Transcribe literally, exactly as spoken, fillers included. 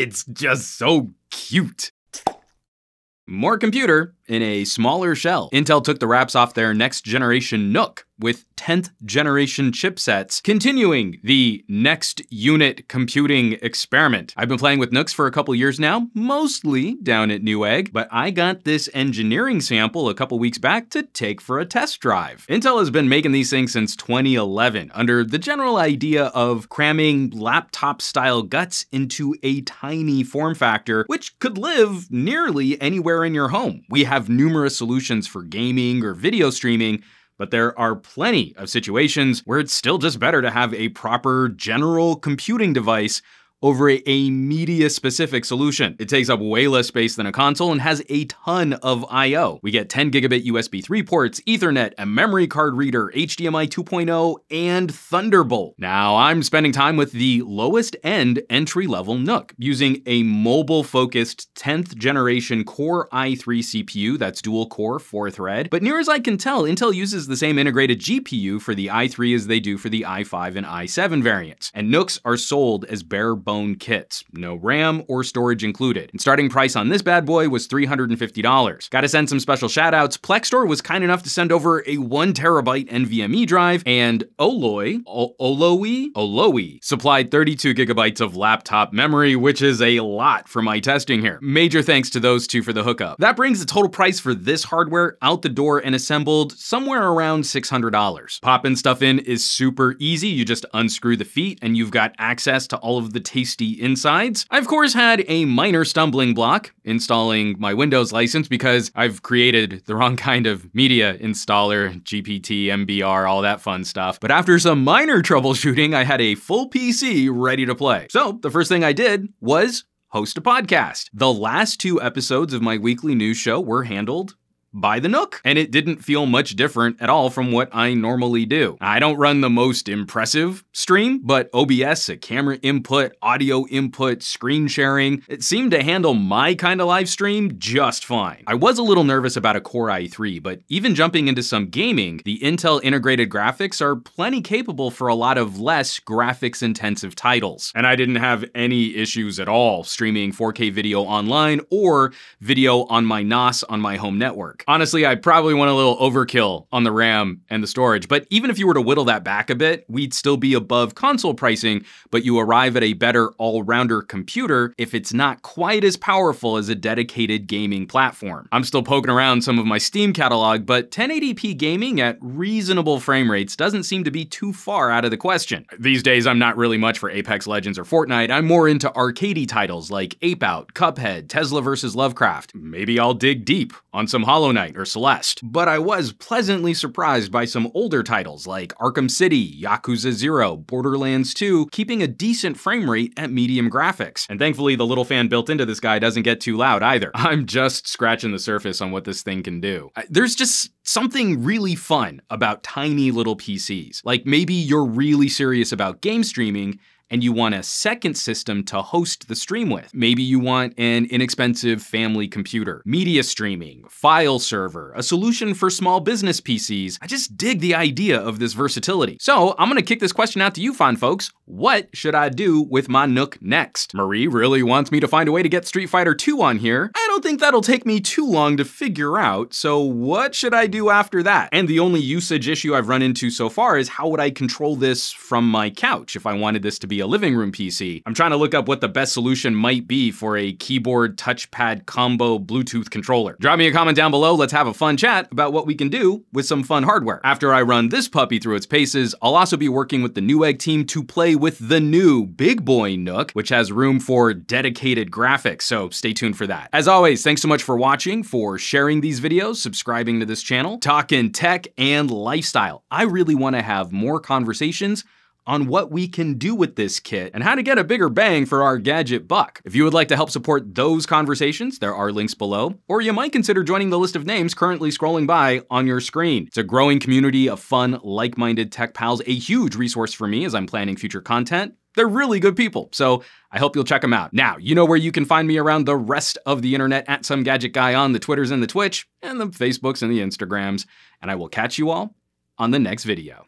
It's just so cute. More computer in a smaller shell. Intel took the wraps off their next generation N U C with tenth generation chipsets, continuing the next unit computing experiment. I've been playing with N U Cs for a couple years now, mostly down at Newegg, but I got this engineering sample a couple weeks back to take for a test drive. Intel has been making these things since twenty eleven under the general idea of cramming laptop style guts into a tiny form factor, which could live nearly anywhere in your home. We have numerous solutions for gaming or video streaming, but there are plenty of situations where it's still just better to have a proper general computing device over a media-specific solution. It takes up way less space than a console and has a ton of I O. We get ten gigabit U S B three ports, Ethernet, a memory card reader, H D M I two point oh, and Thunderbolt. Now, I'm spending time with the lowest-end entry-level N U C using a mobile-focused tenth generation Core i three C P U that's dual-core, four thread. But near as I can tell, Intel uses the same integrated G P U for the i three as they do for the i five and i seven variants. And N U Cs are sold as bare bone kits, no RAM or storage included. And starting price on this bad boy was three hundred fifty dollars. Gotta send some special shout outs. PlexStore was kind enough to send over a one terabyte NVMe drive, and Oloy, Oloy, Oloy supplied thirty-two gigabytes of laptop memory, which is a lot for my testing here. Major thanks to those two for the hookup. That brings the total price for this hardware out the door and assembled somewhere around six hundred dollars. Popping stuff in is super easy. You just unscrew the feet and you've got access to all of the tasty insides. I, of course, had a minor stumbling block installing my Windows license because I've created the wrong kind of media installer, G P T, M B R, all that fun stuff. But after some minor troubleshooting, I had a full P C ready to play. So the first thing I did was host a podcast. The last two episodes of my weekly news show were handled by the N U C, and it didn't feel much different at all from what I normally do. I don't run the most impressive stream, but O B S, a camera input, audio input, screen sharing, it seemed to handle my kind of live stream just fine. I was a little nervous about a Core i three, but even jumping into some gaming, the Intel integrated graphics are plenty capable for a lot of less graphics intensive titles. And I didn't have any issues at all streaming four K video online or video on my N A S on my home network. Honestly, I probably went a little overkill on the RAM and the storage, but even if you were to whittle that back a bit, we'd still be above console pricing, but you arrive at a better all-rounder computer if it's not quite as powerful as a dedicated gaming platform. I'm still poking around some of my Steam catalog, but ten eighty p gaming at reasonable frame rates doesn't seem to be too far out of the question. These days, I'm not really much for Apex Legends or Fortnite. I'm more into arcadey titles like Ape Out, Cuphead, Tesla versus. Lovecraft. Maybe I'll dig deep on some Hollow Knight or Celeste. But I was pleasantly surprised by some older titles like Arkham City, Yakuza zero, Borderlands two, keeping a decent frame rate at medium graphics. And thankfully the little fan built into this guy doesn't get too loud either. I'm just scratching the surface on what this thing can do. There's just something really fun about tiny little P Cs. Like maybe you're really serious about game streaming and you want a second system to host the stream with. Maybe you want an inexpensive family computer, media streaming, file server, a solution for small business P Cs. I just dig the idea of this versatility. So I'm gonna kick this question out to you fine folks. What should I do with my N U C next? Marie really wants me to find a way to get Street Fighter two on here. I don't think that'll take me too long to figure out, so what should I do after that? And the only usage issue I've run into so far is how would I control this from my couch if I wanted this to be a living room P C. I'm trying to look up what the best solution might be for a keyboard touchpad combo Bluetooth controller. Drop me a comment down below. Let's have a fun chat about what we can do with some fun hardware. After I run this puppy through its paces, I'll also be working with the Newegg team to play with the new big boy N U C, which has room for dedicated graphics, so stay tuned for that. As always, thanks so much for watching, for sharing these videos, subscribing to this channel, talking tech and lifestyle. I really want to have more conversations on what we can do with this kit and how to get a bigger bang for our gadget buck. If you would like to help support those conversations, there are links below, or you might consider joining the list of names currently scrolling by on your screen. It's a growing community of fun, like-minded tech pals, a huge resource for me as I'm planning future content. They're really good people, so I hope you'll check them out. Now, you know where you can find me around the rest of the internet, at Some Gadget Guy on the Twitters and the Twitch, and the Facebooks and the Instagrams, and I will catch you all on the next video.